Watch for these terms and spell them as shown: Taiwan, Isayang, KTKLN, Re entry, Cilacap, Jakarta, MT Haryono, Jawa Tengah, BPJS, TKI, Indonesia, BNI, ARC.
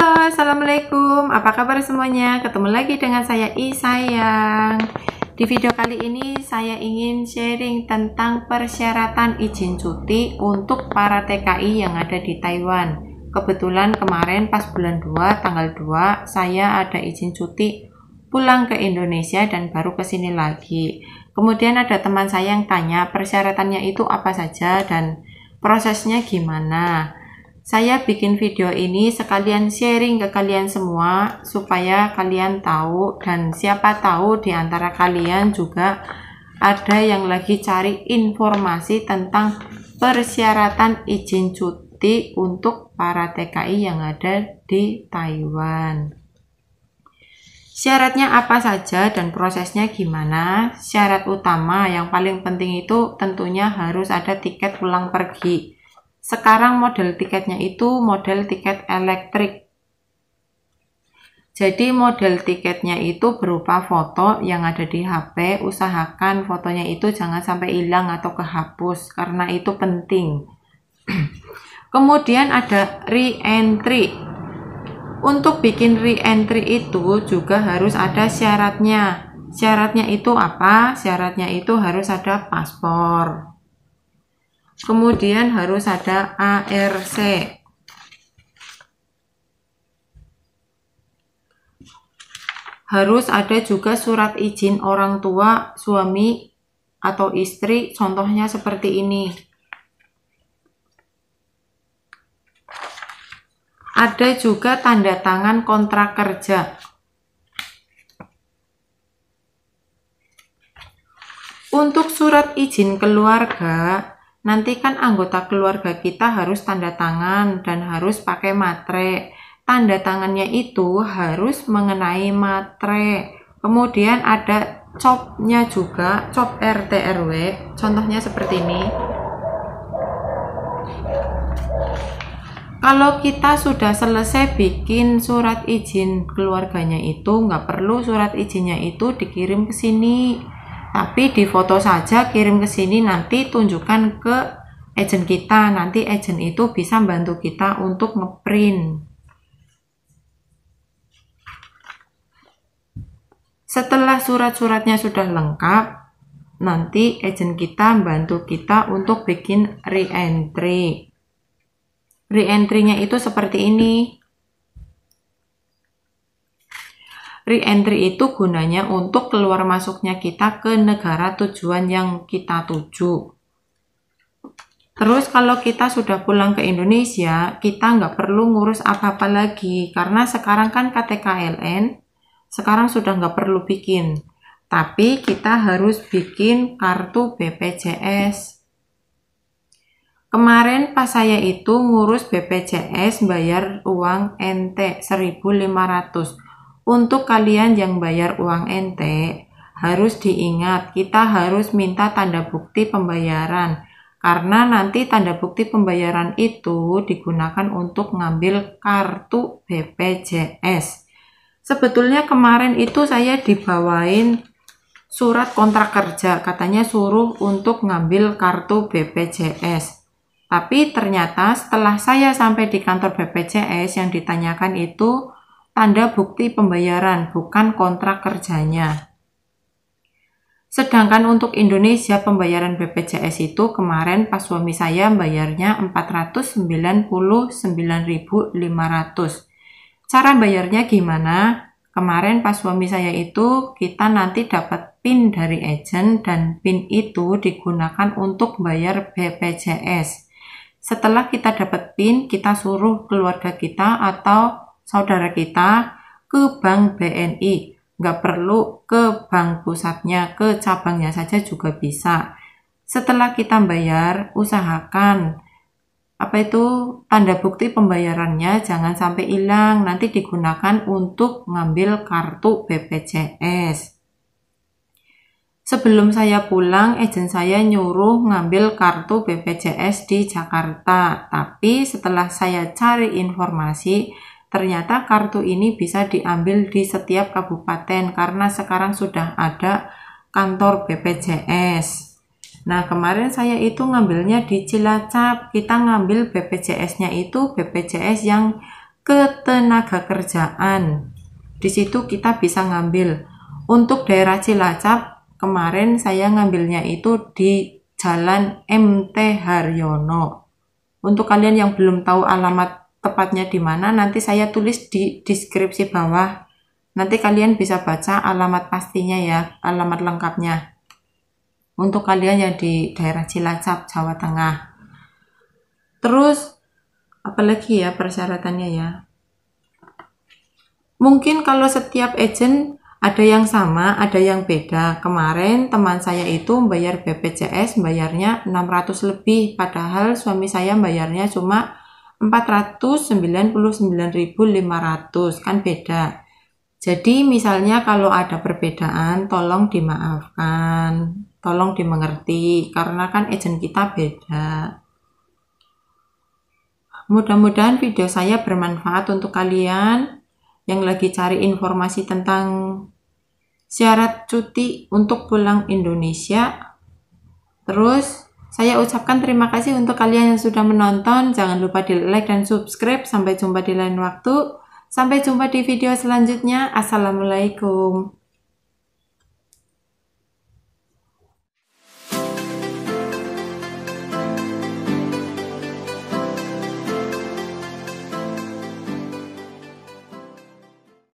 Halo, assalamualaikum. Apa kabar semuanya? Ketemu lagi dengan saya Isayang. Di video kali ini saya ingin sharing tentang persyaratan izin cuti untuk para TKI yang ada di Taiwan. Kebetulan kemarin pas bulan 2 tanggal 2 saya ada izin cuti pulang ke Indonesia dan baru ke sini lagi. Kemudian ada teman saya yang tanya persyaratannya itu apa saja dan prosesnya gimana. Saya bikin video ini sekalian sharing ke kalian semua supaya kalian tahu, dan siapa tahu di antara kalian juga ada yang lagi cari informasi tentang persyaratan izin cuti untuk para TKI yang ada di Taiwan. Syaratnya apa saja dan prosesnya gimana? Syarat utama yang paling penting itu tentunya harus ada tiket pulang pergi. Sekarang model tiketnya itu model tiket elektrik. Jadi model tiketnya itu berupa foto yang ada di HP. Usahakan fotonya itu jangan sampai hilang atau kehapus karena itu penting. Kemudian ada re-entry. Untuk bikin re-entry itu juga harus ada syaratnya. Syaratnya itu apa? Syaratnya itu harus ada paspor. Kemudian harus ada ARC. Harus ada juga surat izin orang tua, suami, atau istri, contohnya seperti ini. Ada juga tanda tangan kontrak kerja. Untuk surat izin keluarga, nanti kan anggota keluarga kita harus tanda tangan dan harus pakai matre. Tanda tangannya itu harus mengenai matre. Kemudian ada copnya juga, cop RT RW. Contohnya seperti ini. Kalau kita sudah selesai bikin surat izin keluarganya itu, nggak perlu surat izinnya itu dikirim ke sini. Tapi di foto saja, kirim ke sini, nanti tunjukkan ke agent kita. Nanti agent itu bisa bantu kita untuk ngeprint. Setelah surat-suratnya sudah lengkap, nanti agent kita bantu kita untuk bikin re-entry. Re-entry-nya itu seperti ini. Re-entry itu gunanya untuk keluar masuknya kita ke negara tujuan yang kita tuju. Terus kalau kita sudah pulang ke Indonesia, kita nggak perlu ngurus apa-apa lagi. Karena sekarang kan KTKLN, sekarang sudah nggak perlu bikin. Tapi kita harus bikin kartu BPJS. Kemarin pas saya itu ngurus BPJS bayar uang NT 1.500. Untuk kalian yang bayar uang NT, harus diingat kita harus minta tanda bukti pembayaran. Karena nanti tanda bukti pembayaran itu digunakan untuk ngambil kartu BPJS. Sebetulnya kemarin itu saya dibawain surat kontrak kerja, katanya suruh untuk ngambil kartu BPJS. Tapi ternyata setelah saya sampai di kantor BPJS yang ditanyakan itu tanda bukti pembayaran, bukan kontrak kerjanya. Sedangkan untuk Indonesia pembayaran BPJS itu kemarin pas suami saya bayarnya 499.500. Cara bayarnya gimana? Kemarin pas suami saya itu kita nanti dapat PIN dari agent dan PIN itu digunakan untuk bayar BPJS. Setelah kita dapat PIN, kita suruh keluarga kita atau saudara kita ke bank BNI, nggak perlu ke bank pusatnya, ke cabangnya saja juga bisa. Setelah kita bayar, usahakan tanda bukti pembayarannya jangan sampai hilang, nanti digunakan untuk ngambil kartu BPJS. Sebelum saya pulang, agen saya nyuruh ngambil kartu BPJS di Jakarta, tapi setelah saya cari informasi, ternyata kartu ini bisa diambil di setiap kabupaten karena sekarang sudah ada kantor BPJS. Nah, kemarin saya itu ngambilnya di Cilacap. Kita ngambil BPJS-nya itu BPJS yang ketenagakerjaan. Di situ kita bisa ngambil. Untuk daerah Cilacap, kemarin saya ngambilnya itu di Jalan MT Haryono. Untuk kalian yang belum tahu alamat tepatnya di mana, nanti saya tulis di deskripsi bawah. Nanti kalian bisa baca alamat pastinya ya, alamat lengkapnya. Untuk kalian yang di daerah Cilacap, Jawa Tengah. Terus apalagi ya persyaratannya ya, mungkin kalau setiap agent ada yang sama ada yang beda. Kemarin teman saya itu membayar BPJS bayarnya 600 lebih, padahal suami saya bayarnya cuma 499.500, kan beda. Jadi misalnya kalau ada perbedaan tolong dimaafkan, tolong dimengerti karena kan agent kita beda. Mudah-mudahan video saya bermanfaat untuk kalian yang lagi cari informasi tentang syarat cuti untuk pulang Indonesia. Terus saya ucapkan terima kasih untuk kalian yang sudah menonton. Jangan lupa di like dan subscribe. Sampai jumpa di lain waktu. Sampai jumpa di video selanjutnya. Assalamualaikum.